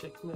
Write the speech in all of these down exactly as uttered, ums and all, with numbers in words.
şeklinde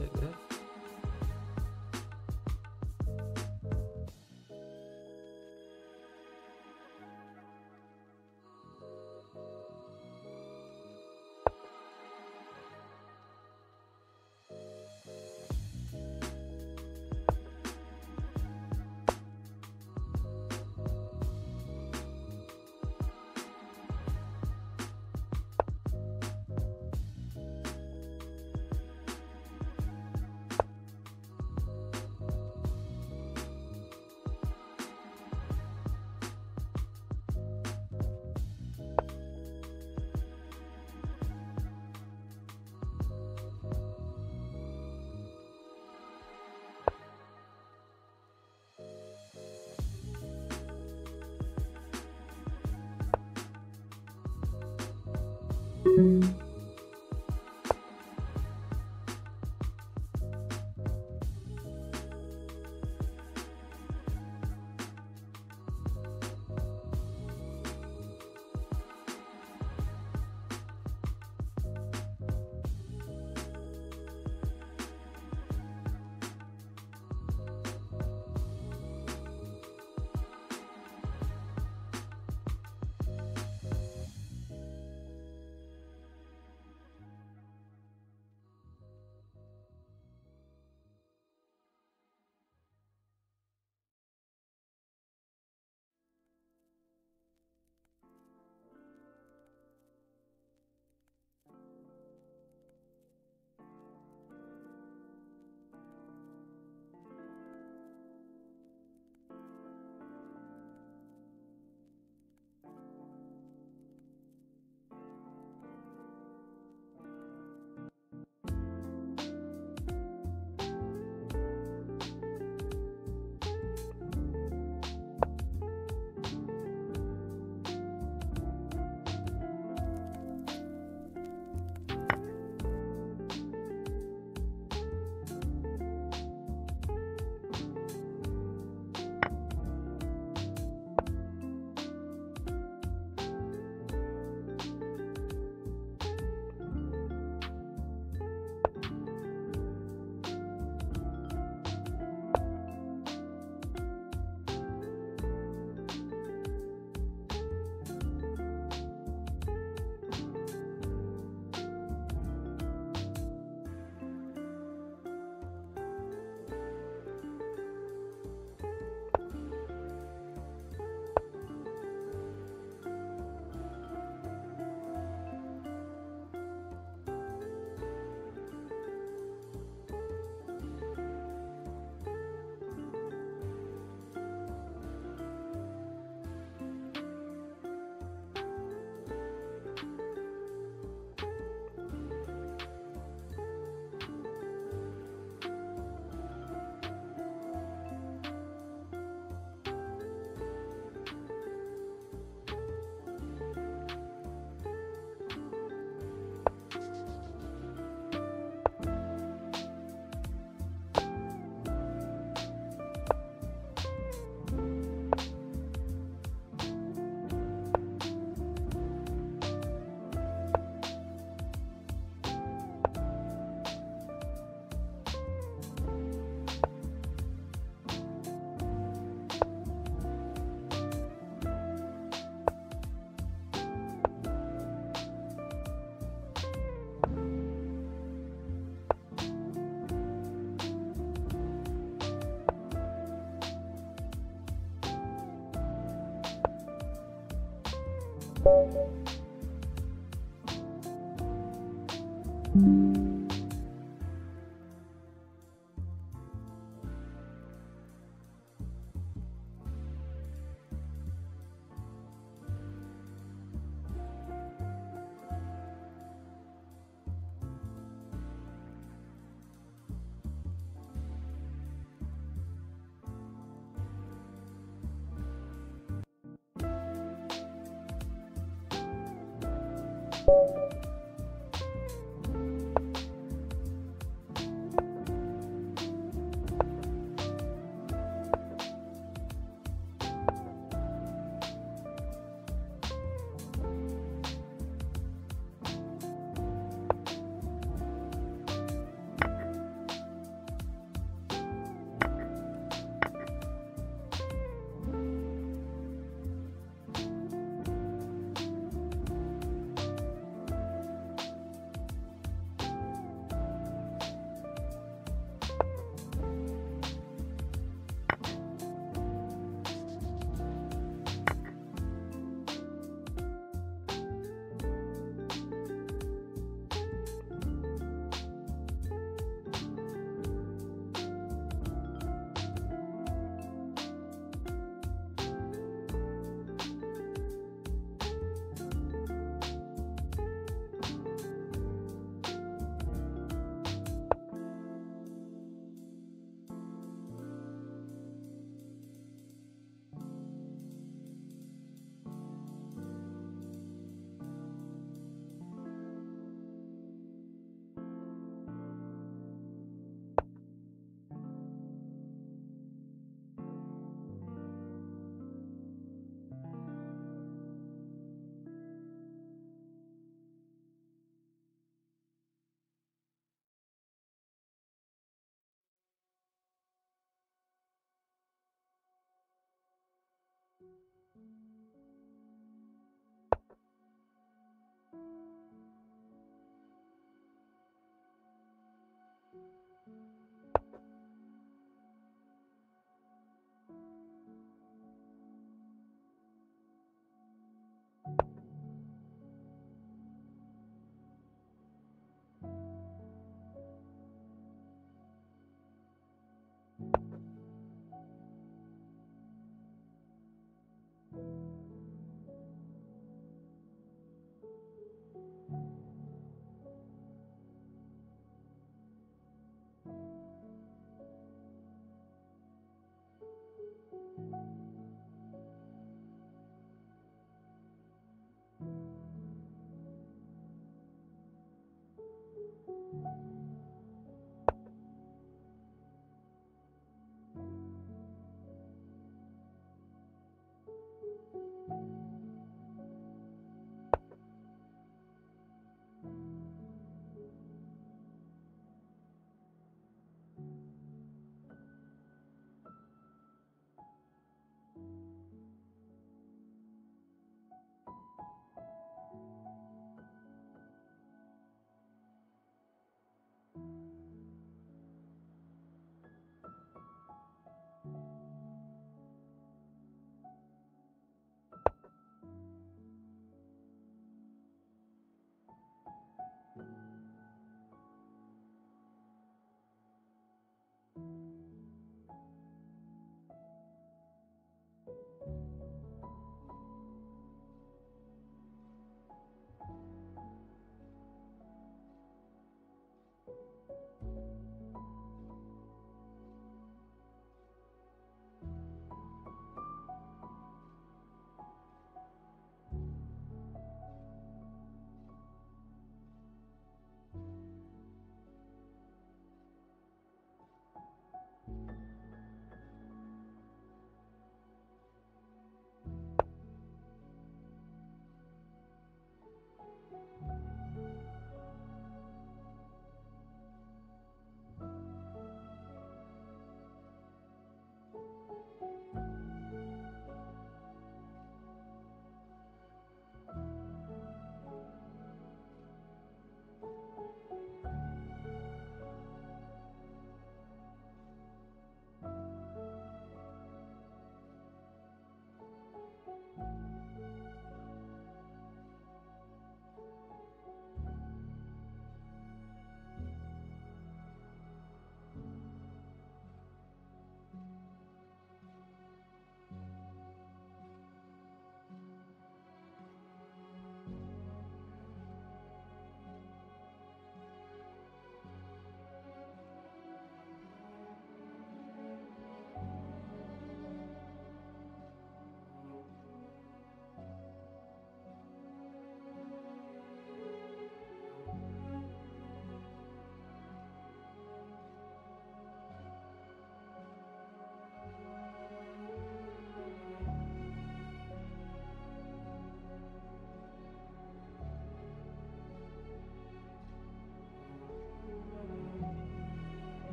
You